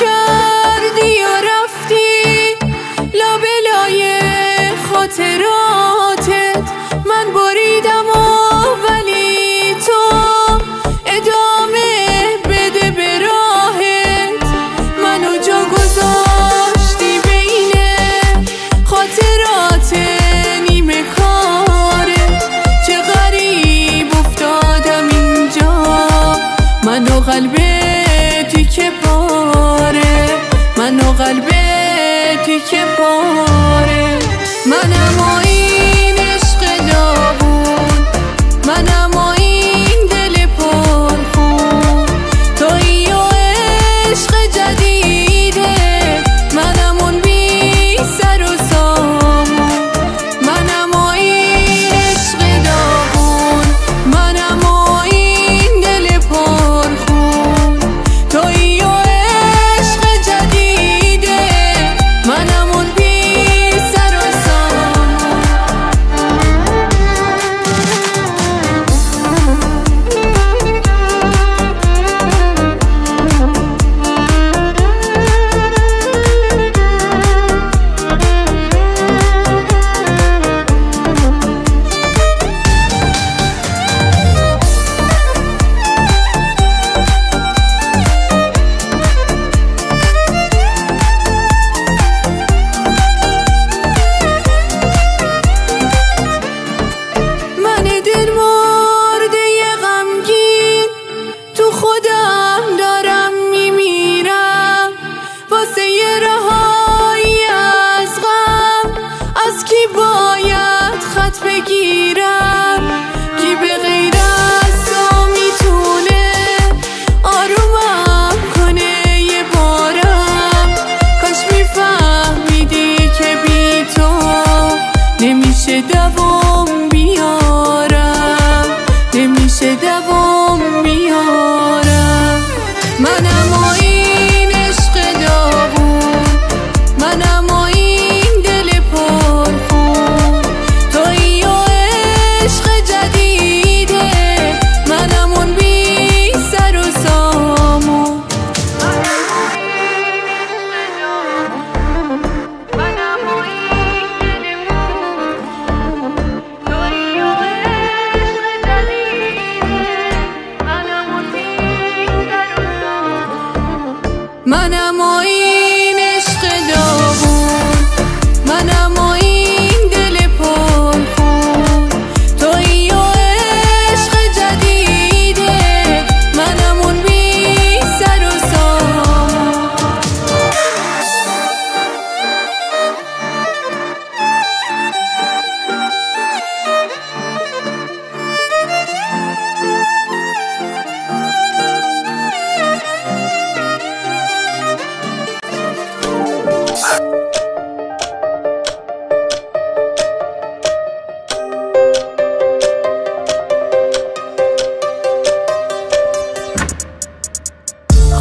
کردی و رفتی لابلای خاطراتت، من بریدم ولی تو ادامه بده به راهت. منو جا گذاشتی بین خاطرات نیمه کارت، چه غریب افتادم اینجا منو قلبتی که باره، منو قلبتی که باره. منم این عشق داغون، منم این دل پرخون، تویی و عشق جدیده، منم اون بی سر و سامون. منم این عشق داغون، منم این دل پرخون، تویی و عشق جدیده، منم اون بی سر و سامون. بگیرم کی به غیر از تو میتونه آرومم کنه یه بارم؟ کاش میفهمیدی که بی تو نمیشه دوام بیارم، نمیشه دوام بیارم. منم این عشق داغون، منم منم این عشق داغون، منم این دل پرخون، تویی و عشق جدیده، منم اون بی سر و سامون.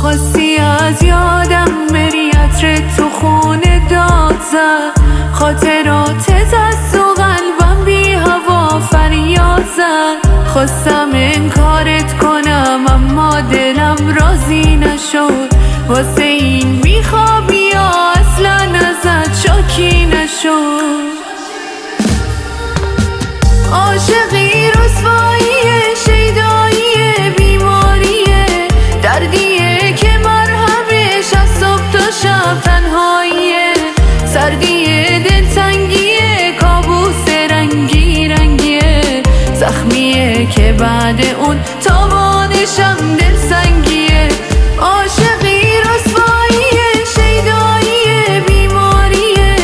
خواستی از یادم بری، عطر تو خونه داد زد، خاطراتت از تو قلبم بی هوا فریاد زد. خواستم انکارت کنم اما دلم راضی نشد، واسه این میخوابی یا اصلا ازت شاکی نشد. عاشقی رسواییه، شیداییه، بیماریه، دردیه که مرهمش از صبح تا شب تنهاییه، سردیه، دلتنگیه، کابوس رنگی رنگیه، زخمیه که بعد اون تابانشم دلسنگیه. عاشقی رسواییه، شیداییه، بیماریه،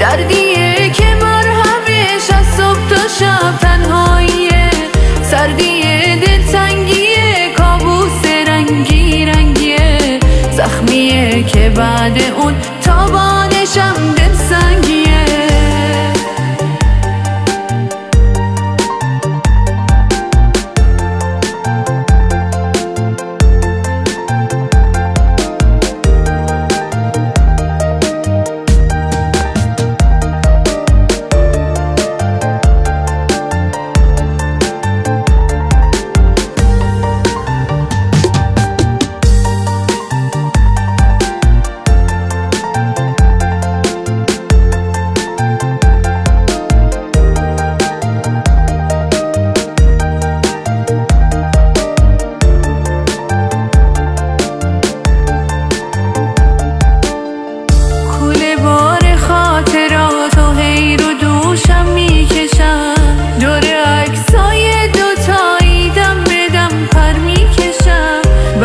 دردیه که مرهمش از صبح تا شب تنهاییه، سردیه، دلتنگیه، کابوس رنگی رنگیه، زخمیه که بعد اون تابانشم دلسنگیه.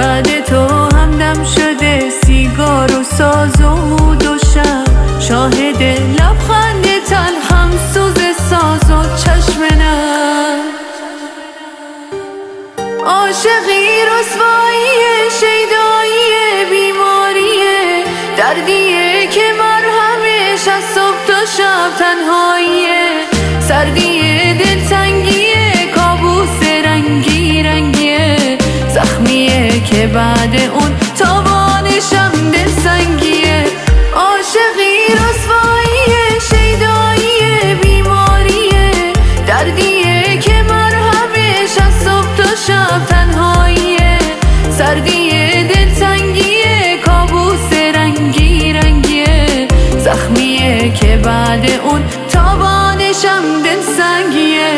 بعد تو همدم شده سیگار و ساز و مود و شب، شاهد لبخند تلخم سوز ساز و چشم نم. عاشقی رسواییه، شیداییه، بیماریه، دردیه که مرهمش از صبح تا شب تنهاییه، سردیه، دلتنگیه، کابوس رنگی رنگیه، زخمیه که بعد اون تابانشم دلسنگیه. عاشقی رسواییه، شیداییه، بیماریه، دردیه که مرهمش از صبح تا شب تنهاییه، سردیه، دلتنگیه، کابوس رنگی رنگیه، زخمیه که بعد اون تابانشم دلسنگیه.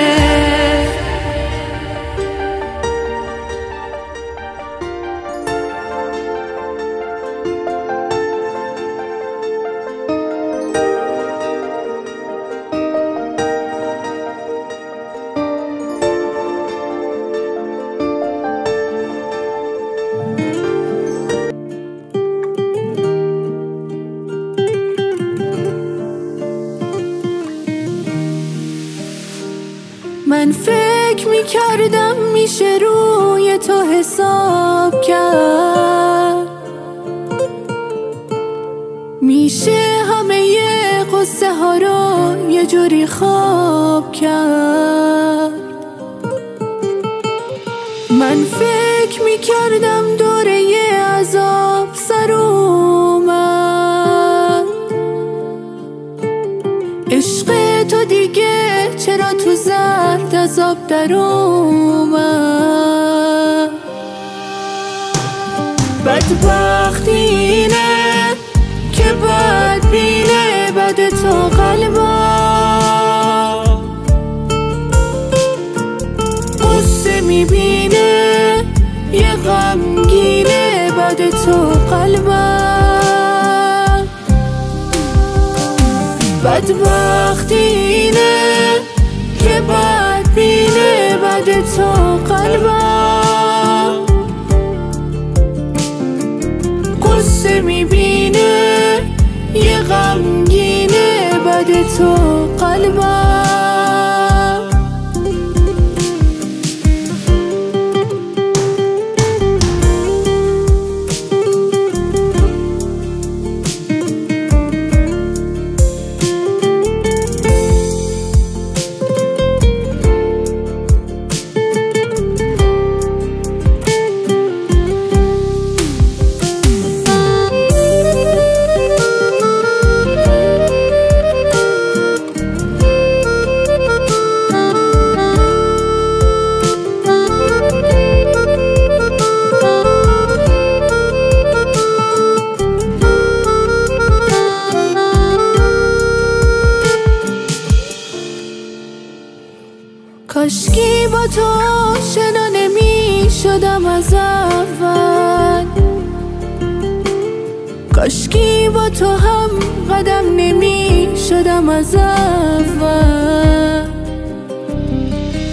من فکر میکردم میشه روی تو حساب کرد، میشه همه یه قصه ها رو یه جوری خواب کرد. من فکر میکردم دوره یه عذاب سر اومد، عشق تو دیگه چرا تو زرد از آب در اومد. بدبختی اینه که بدبینه بد تو قلبم، قصه میبینه یه غمگینه بد تو قلبم. بدبختی اینه که بدبینه بد تو قلبم، قصه میبینه یه غمگینه بد تو قلبم. کاشکی با تو آشنا نمی شدم از اول، کاشکی با تو هم قدم نمی شدم از اول،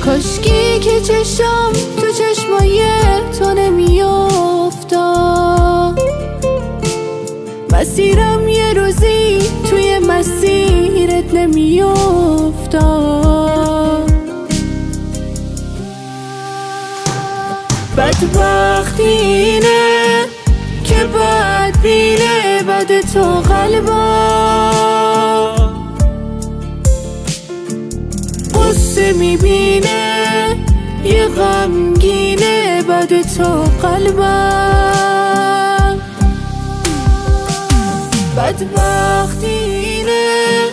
کاشکی که چشم تو چشمای تو نمی افتاد، مسیرم یه روزی توی مسیرت نمی افتاد. بدبختی اینه که بدبینه بد تو قلبم، قصه میبینه یه غمگینه بد تو قلبم. بدبختی اینه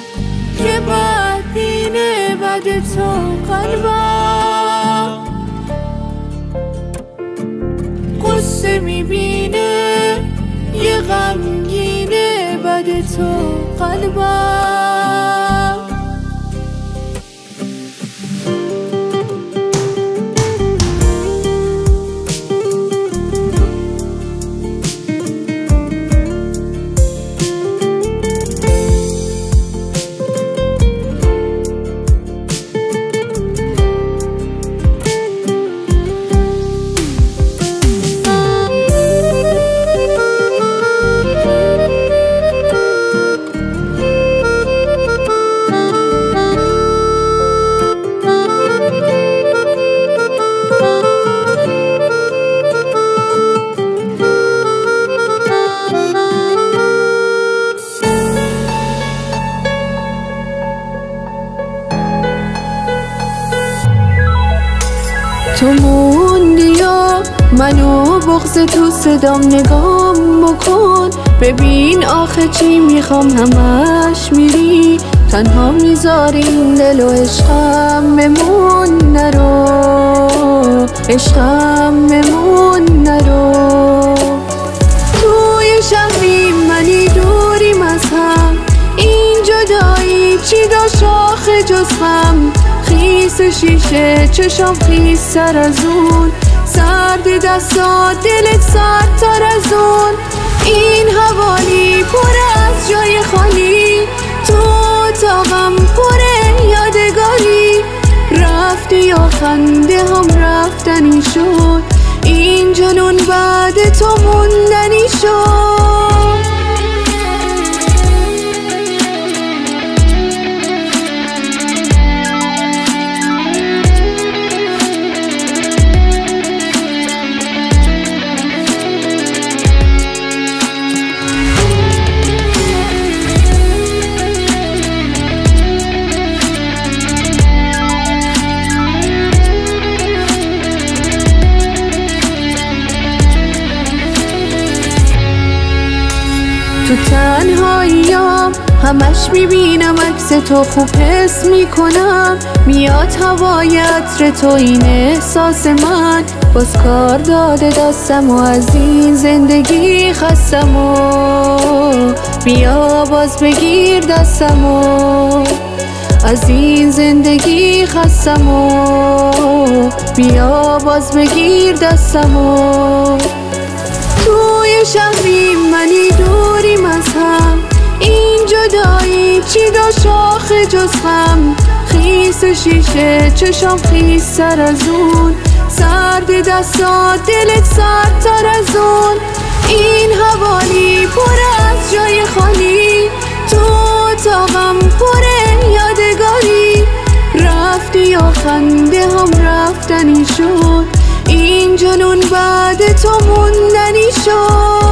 که بدبینه بد تو قلبم، قصه میبینه یه غمگینه بد تو قلبم. منو بغض تو صدام نگام بکن، ببین آخه چی میخوام همش میری، تنها میذاری این دل و عشقم بمون نرو، عشقم بمون نرو. توی شهری منی دوریم از هم، این جدایی چی داشت آخه جز هم، خیس شیشه چشم خیس تر از اون، سرد دستا دلت سرد تر از اون، این حوالی پر از جای خالی، تو اتاقم پر یادگاری، رفتی و خنده هم رفتنی شد، این جنون بعد تو موندنی شد. تو تنهاییام همش میبینم عکس تو، خوب حس میکنم میاد هوای عطر تو، این احساس من باز کار داده دستم و از این زندگی خستم و بیا باز بگیر دستم و از این زندگی خستم و بیا باز بگیر دستم و. توی شهری منی دوریم از هم، این جدایی چی داشت آخه جز هم، خیس شیشه چشم خیس تر از اون، سرد دستا دلت سرد تر از اون، این حوالی پر از جای خالی، تو اتاقم پر یادگاری، رفتی و خنده هم رفتنی شد، این جنون بعد تو موندنی شد.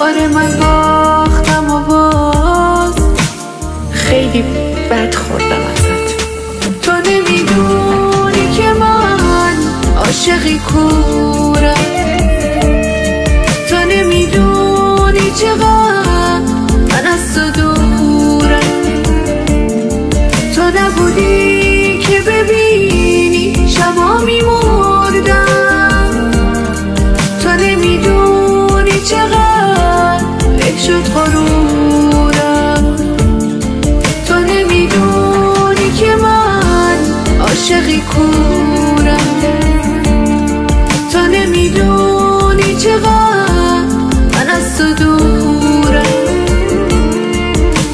آره من باختم و باز خیلی بد خوردم ازت، تو نمیدونی که من عاشقی کورم، تو نمیدونی چقدر من از تو دورم، تو نبودی که ببینی شبا میمردم، تو نمیدونی چقدر شد غرورم، تو نمیدونی که من عاشقی کورم، تو نمیدونی چقدر من از تو دورم،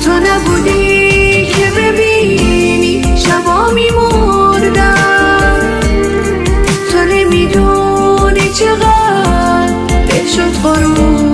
تو نبودی که ببینی شبا میمردم، تو نمیدونی چقدر شد غرورم.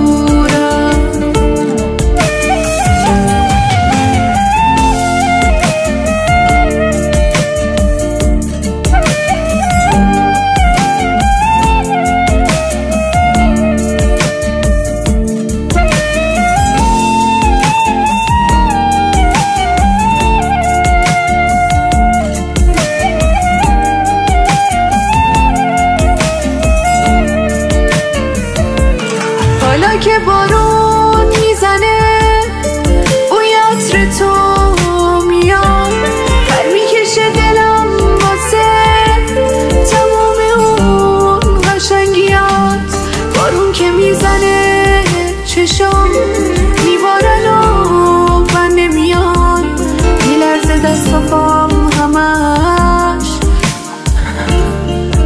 بابام همش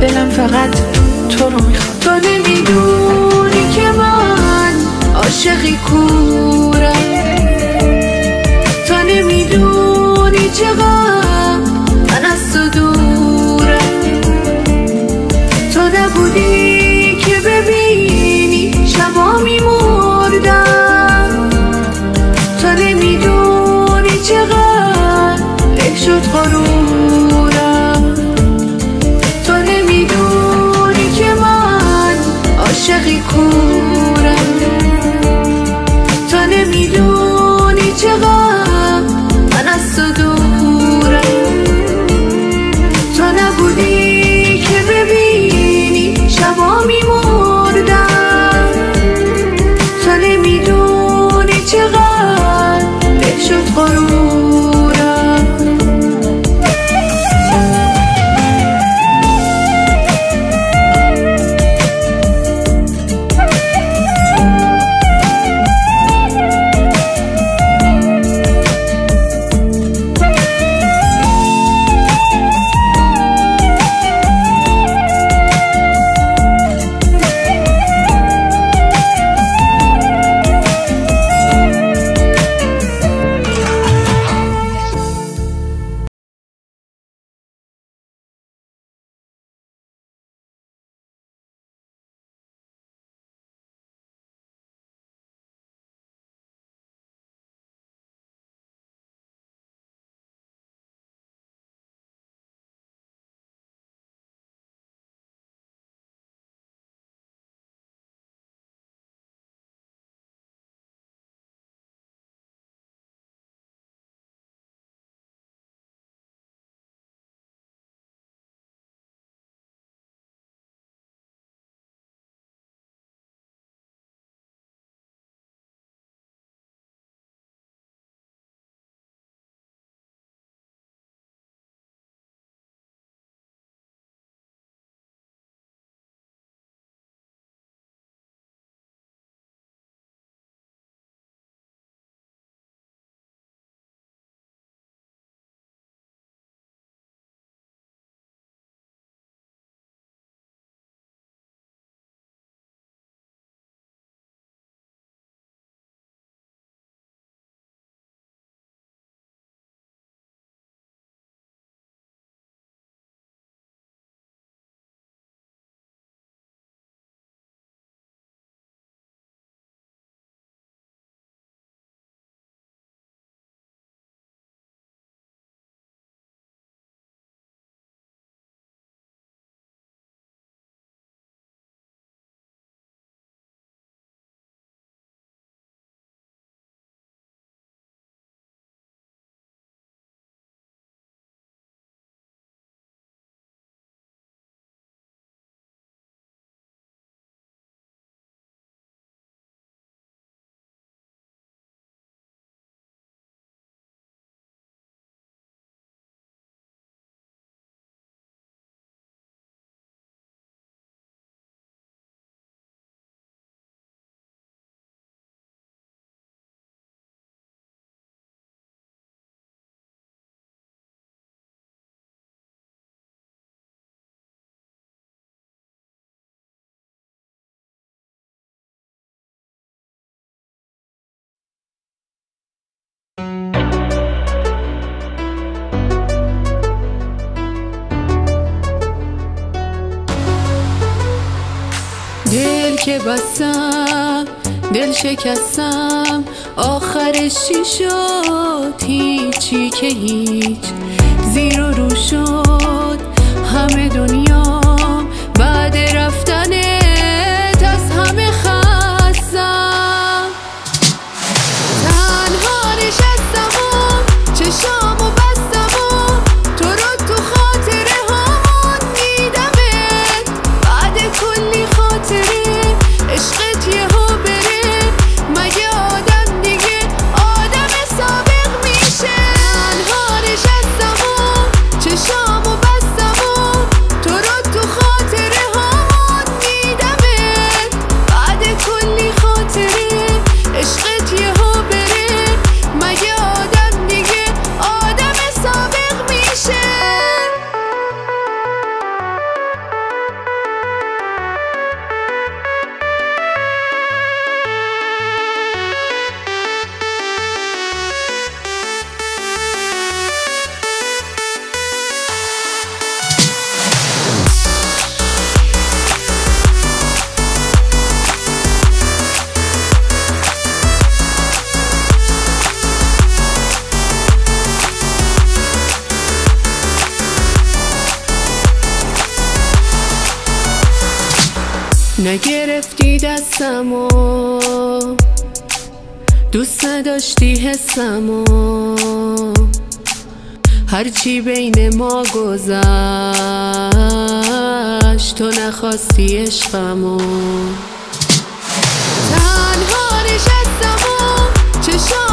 دلم فقط تو رو میخواد. تو نمیدونی که من عاشقی کورم، تو نمیدونی چقدر من از تو دورم. تو نبودی که ببینی شبا میمردم، تو نمیدونی چقدر له شد غرورم. تو نمیدونی که من عاشقی کورم، تو نمیدونی چقدر دل که بستم، دل شکستم، آخرش چی شد؟ هیچی که هیچ. زیر و رو شد همه دنیا، بعد رفتنت از همه خستم. تنها نشستم و چشام و بستم و تو رو تو خاطره هامون دیدمت. بعد کلی عشقت یهو بره، مگه آدم دیگه آدم سابق میشه؟ تنها نشستم و چشام و بستم و تو رو نگرفتی دستمو، دوست نداشتی حسمو، هرچی بین ما گذشت تو نخواستی عشقمو. تنها نشستمو چشام